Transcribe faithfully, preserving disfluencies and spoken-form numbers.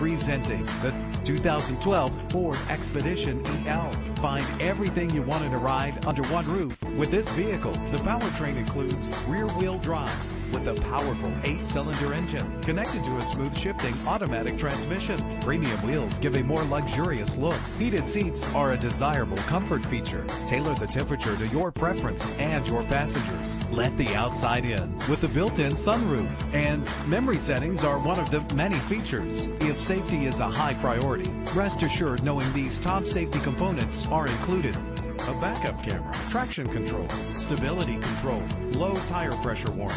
Presenting the two thousand twelve Ford Expedition E L. Find everything you want in a ride under one roof with this vehicle. The powertrain includes rear-wheel drive with a powerful eight-cylinder engine connected to a smooth-shifting automatic transmission. Premium wheels give a more luxurious look. Heated seats are a desirable comfort feature. Tailor the temperature to your preference and your passengers. Let the outside in with the built-in sunroof. And memory settings are one of the many features. If safety is a high priority, rest assured knowing these top safety components are included: a backup camera, traction control, stability control, low tire pressure warning.